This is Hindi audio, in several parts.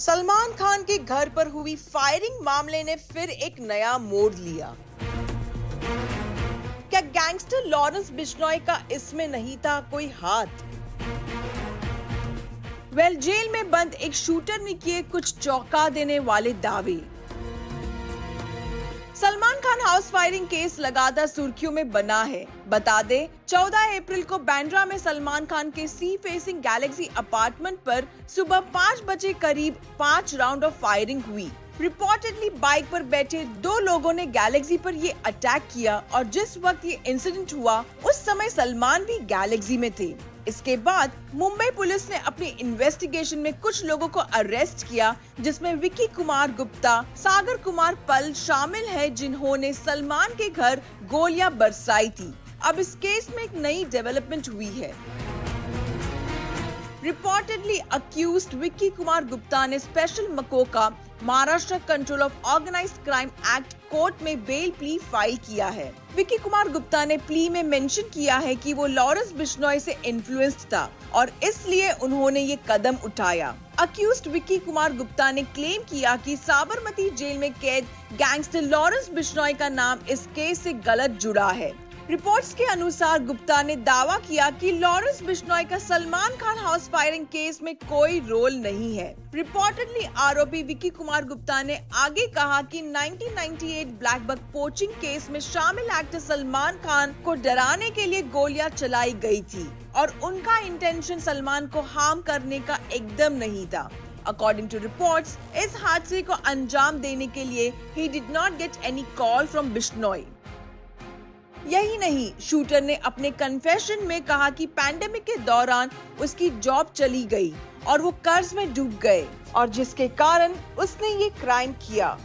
सलमान खान के घर पर हुई फायरिंग मामले ने फिर एक नया मोड़ लिया। क्या गैंगस्टर लॉरेंस बिश्नोई का इसमें नहीं था कोई हाथ? वेल, जेल में बंद एक शूटर ने किए कुछ चौंका देने वाले दावे। Salman Khan house firing case लगातार सुर्खियों में बना है। बता दे 14 अप्रैल को बैंड्रा में सलमान खान के सी फेसिंग गैलेक्सी अपार्टमेंट पर सुबह 5 बजे करीब 5 राउंड ऑफ फायरिंग हुई। रिपोर्टेडली बाइक पर बैठे 2 लोगों ने गैलेक्सी पर ये अटैक किया और जिस वक्त ये इंसिडेंट हुआ उस समय सलमान भी गैलेक्सी में थे। इसके बाद मुंबई पुलिस ने अपनी इन्वेस्टिगेशन में कुछ लोगों को अरेस्ट किया, जिसमें विक्की कुमार गुप्ता, सागर कुमार पल शामिल है, जिन्होंने सलमान के घर गोलियां बरसाई थी। अब इस केस में एक नई डेवलपमेंट हुई है। रिपोर्टेडली अक्यूज्ड विक्की कुमार गुप्ता ने special MCOCA Maharashtra control of organised crime act court में बेल प्ली फाइल किया है। विक्की कुमार गुप्ता ने प्ली में मेंशन किया है कि वो लॉरेंस बिश्नोई से इन्फ्लुएंस्ड था और इसलिए उन्होंने ये कदम उठाया। अक्यूज्ड विक्की कुमार गुप्ता ने क्लेम किया कि साबरमती जेल में कैद गैंगस्टर लॉरेंस बिश्नोई का नाम इस केस से गलत जुड़ा है। रिपोर्ट्स के अनुसार गुप्ता ने दावा किया कि लॉरेंस बिश्नोई का Salman Khan house firing case में कोई रोल नहीं है। रिपोर्टेडली आरोपी विक्की कुमार गुप्ता ने आगे कहा कि 1998 ब्लैकबक पोचिंग केस में शामिल एक्टर सलमान खान को डराने के लिए गोलियां चलाई गई थी और उनका इंटेंशन सलमान को हार्म करने का एकदम नहीं था। According to reports, इस हादसे को अंजाम देने के लिए he did not get any call from Bishnoi. यही नहीं, शूटर ने अपने कन्फेशन में कहा कि पैंडेमिक के दौरान उसकी जॉब चली गई और वो कर्ज में डूब गए और जिसके कारण उसने ये क्राइम किया।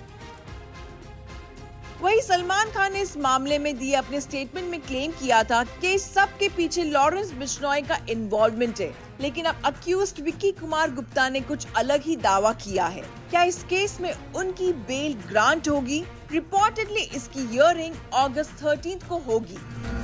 वही सलमान खान ने इस मामले में दिए अपने स्टेटमेंट में क्लेम किया था कि सब के पीछे लॉरेंस बिश्नोई का इन्वॉल्वमेंट है, लेकिन अब अक्यूज्ड विक्की कुमार गुप्ता ने कुछ अलग ही दावा किया है। क्या इस केस में उनकी बेल ग्रांट होगी? रिपोर्टेडली इसकी हियरिंग अगस्त 13 को होगी।